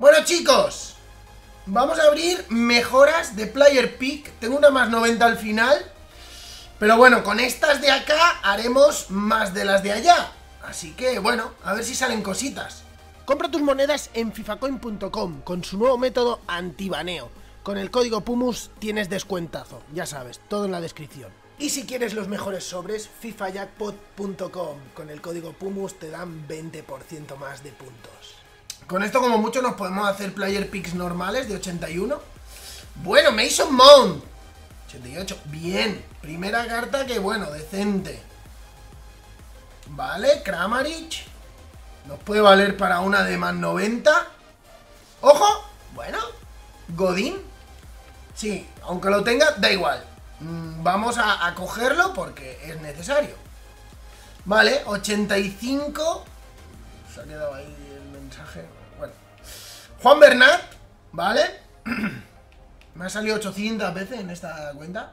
Bueno, chicos, vamos a abrir mejoras de player pick. Tengo una más 90 al final, pero bueno, con estas de acá haremos más de las de allá. Así que bueno, a ver si salen cositas. Compra tus monedas en fifacoin.com con su nuevo método antibaneo. Con el código PUMUS tienes descuentazo, ya sabes, todo en la descripción. Y si quieres los mejores sobres, fifajackpot.com. Con el código PUMUS te dan 20% más de puntos. Con esto como mucho nos podemos hacer player picks normales de 81. Bueno, Mason Mount 88, bien. Primera carta que bueno, decente. Vale, Kramarić nos puede valer para una de más 90. ¡Ojo! Bueno, Godín. Sí, aunque lo tenga, da igual. Vamos a cogerlo porque es necesario. Vale, 85. Se ha quedado ahí el mensaje. Bueno, Juan Bernat, ¿vale? Me ha salido 800 veces en esta cuenta.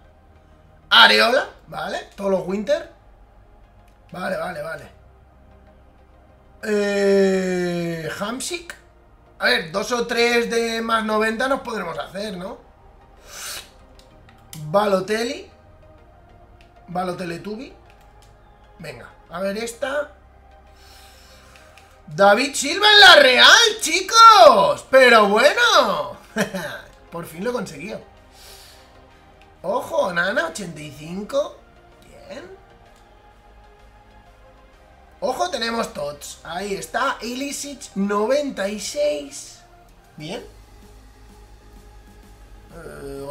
Areola, ¿vale? Todos los Winter. Vale, vale, vale. Hamsik. A ver, dos o tres de más 90 nos podremos hacer, ¿no? Balotelli. Balotelli Tubi. Venga, a ver esta. David Silva en la Real, chicos. Pero bueno. Por fin lo he conseguido. Ojo, Nana, 85. Bien. Ojo, tenemos TOTS. Ahí está, Ilicic 96. Bien.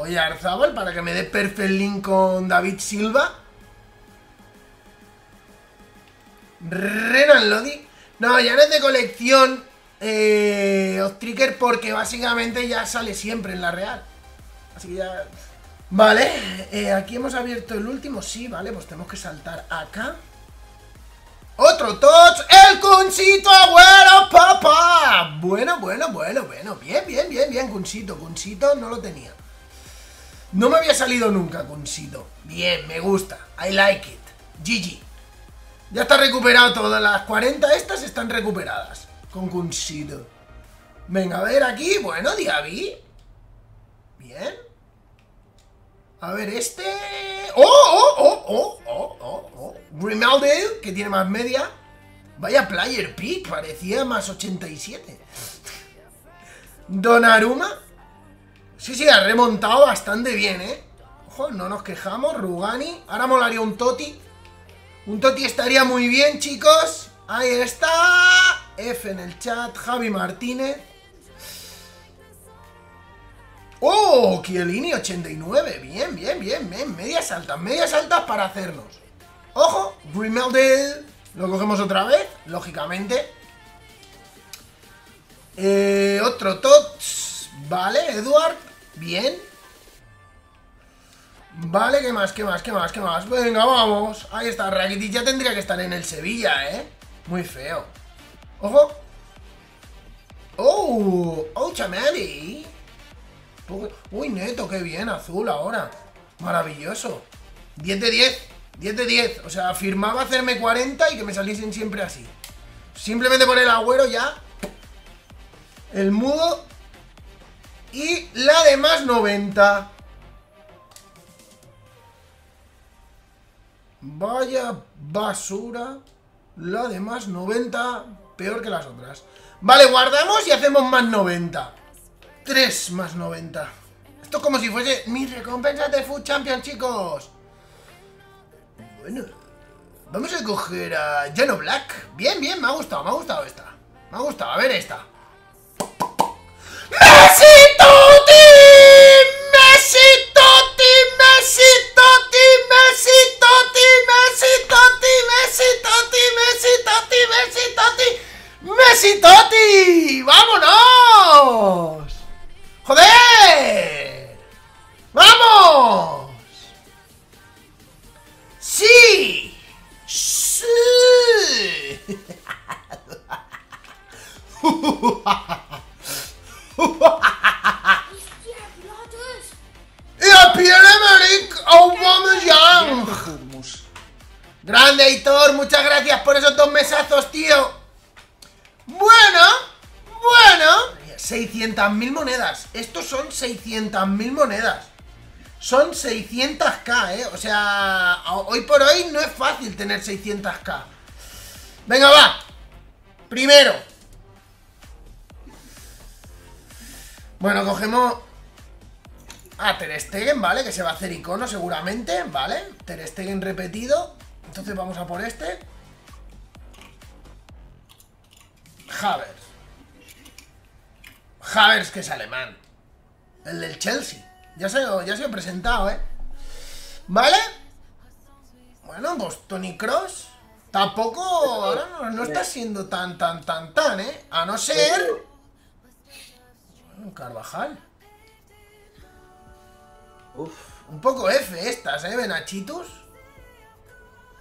Oyarzabal para que me dé perfect link con David Silva. Renan Lodi. No, ya no es de colección Off-Trigger porque básicamente ya sale siempre en la Real. Así que ya... Vale, aquí hemos abierto el último. Sí, vale, pues tenemos que saltar acá. Otro touch, el Cuncito Agüero, papá. Bueno, bueno, bueno, bueno. Bien, bien, bien, bien, Cuncito. Cuncito no lo tenía. No me había salido nunca, Cuncito. Bien, me gusta. I like it. GG. Ya está recuperado todas las 40 estas están recuperadas. Con Cuncito. Venga, a ver aquí. Bueno, Diaby. Bien. A ver este... ¡Oh, oh, oh, oh, oh, oh, oh! Grimaldo, que tiene más media. Vaya player pick, parecía más 87. Donnarumma. Sí, sí, ha remontado bastante bien, ¿eh? Ojo, no nos quejamos. Rugani. Ahora molaría un TOTY. Un TOTY estaría muy bien, chicos. Ahí está. F en el chat. Javi Martínez. ¡Oh! Chiellini 89. Bien, bien, bien, bien. Medias altas para hacernos. ¡Ojo! Grimaldo. Lo cogemos otra vez, lógicamente. Otro TOTS. Vale, Edward. Bien. Vale, ¿qué más? ¿Qué más? ¿Qué más? ¿Qué más? Venga, vamos. Ahí está. Rakitic ya tendría que estar en el Sevilla, ¿eh? Muy feo. ¡Ojo! ¡Oh! ¡Oh, Chameli! Uy, Neto, qué bien, azul ahora. Maravilloso. 10 de 10, 10 de 10. O sea, firmaba hacerme 40 y que me saliesen siempre así. Simplemente por el Agüero ya. El Mudo. Y la de más 90. Vaya basura. La de más 90, peor que las otras. Vale, guardamos y hacemos más 90. 3 más 90. Esto es como si fuese mi recompensa de FUT Champions, chicos. Bueno, vamos a coger a Oblak. Bien, bien, me ha gustado esta. Me ha gustado, a ver esta. ¡Messi Totti! ¡Messi Totti! ¡Messi Totti! ¡Messi Totti! ¡Messi Totti! ¡Messi Totti! ¡Messi Totti! ¡Messi Totti! ¡Messi Totti! ¡Vámonos! ¡Joder! ¡Vamos! ¡Sí! ¡Sí! ¡La Pierre-Emerick Aubameyang! ¡Grande, Aitor! ¡Muchas gracias por esos 2 mesazos, tío! Bueno, bueno... 600.000 monedas. Estos son 600.000 monedas. Son 600k, ¿eh? O sea, hoy por hoy no es fácil tener 600k. Venga, va. Primero. Bueno, cogemos a Ter Stegen, ¿vale? Que se va a hacer icono seguramente, ¿vale? Ter Stegen repetido. Entonces vamos a por este. Havers. Havers, que es alemán. El del Chelsea. Ya se ha presentado, ¿eh? ¿Vale? Bueno, pues Toni Kroos. Tampoco... Ahora no está siendo tan, ¿eh? A no ser... Bueno, Carvajal. Uf. Un poco F estas, ¿eh? Benachitus.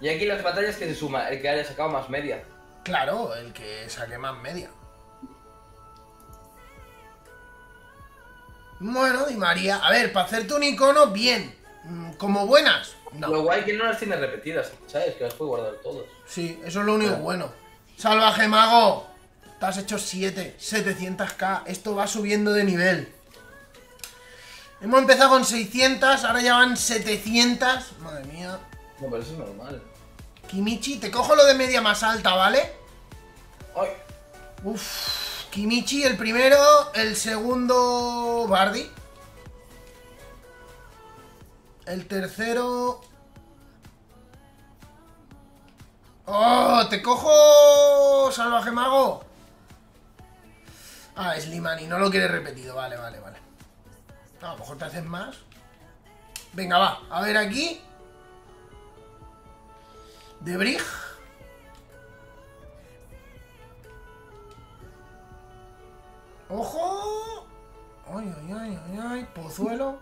Y aquí las batallas que se suma. El que haya sacado más media. Claro, el que saque más media. Bueno, Di María. A ver, para hacerte un icono, bien. Como buenas. No. Lo guay que no las tiene repetidas, ¿sabes? Que las puedes guardar todos. Sí, eso es lo único bueno. ¡Salvaje mago! Te has hecho 7, 700k. Esto va subiendo de nivel. Hemos empezado con 600, ahora ya van 700. Madre mía. No, pero eso es normal. Kimmich, te cojo lo de media más alta, ¿vale? Ay. Uf. Kimmich el primero, el segundo Vardy. El tercero... ¡Oh! ¡Te cojo! ¡Salvaje mago! Ah, Slimani, no lo quiere repetido. Vale, vale, vale. A lo mejor te haces más. Venga, va. A ver aquí. De Brig. ¡Ojo! ¡Ay, ay, ay, ay, ay! Pozuelo.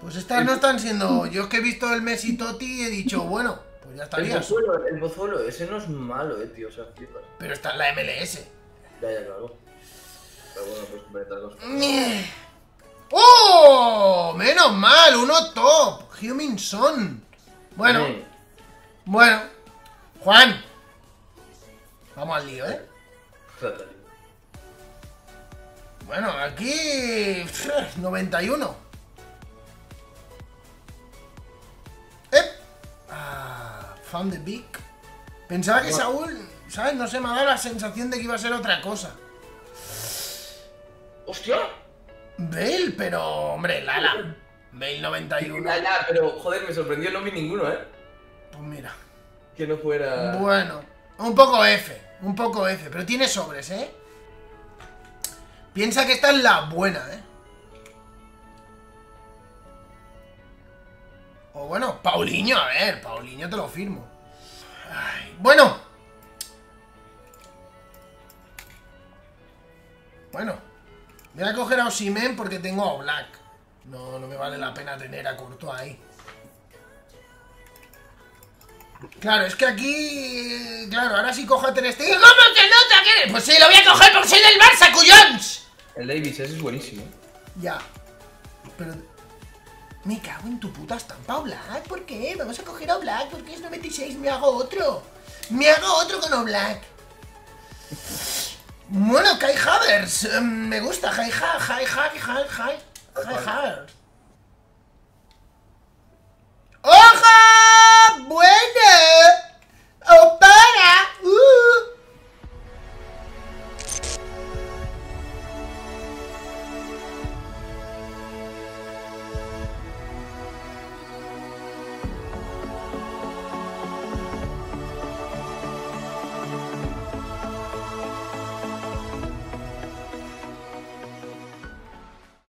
Pues estas no están siendo... Yo es que he visto el Messi Totti y he dicho, bueno, pues ya estaría. El Pozuelo, ese no es malo, tío. O sea, flipas. Pero está en la MLS. Ya, ya, claro. Pero bueno, pues completar los... ¡Oh! Menos mal, uno top. Huminson. Bueno. Bueno. Juan. Vamos al lío, ¿eh? Bueno, aquí... 91. Found the big. Pensaba que Saúl, ¿sabes? No sé, me ha dado la sensación de que iba a ser otra cosa. ¡Hostia! Bail, pero... Hombre, Lala. Bail 91. Lala, pero joder, me sorprendió, no vi ninguno, ¿eh? Pues mira. Que no fuera... Bueno, un poco F, pero tiene sobres, ¿eh? Piensa que esta es la buena, ¿eh? O bueno, Paulinho, a ver, Paulinho te lo firmo. Ay, bueno. Bueno. Voy a coger a Osimhen porque tengo a Oblak. No, no me vale la pena tener a Courtois ahí. Claro, es que aquí... Claro, ahora sí cojo a Ter Stegen. ¿Cómo que no te quieres? Pues sí, lo voy a coger porque soy del Barça, cuyons. El Davis, ese es buenísimo. Ya. Pero... Me cago en tu puta estampa, Oblak. ¿Por qué? Vamos a coger a Oblak porque es 96. Me hago otro. Me hago otro con Oblak. Bueno, Kai Havers. Me gusta. Kai Havers. ¡Ojo!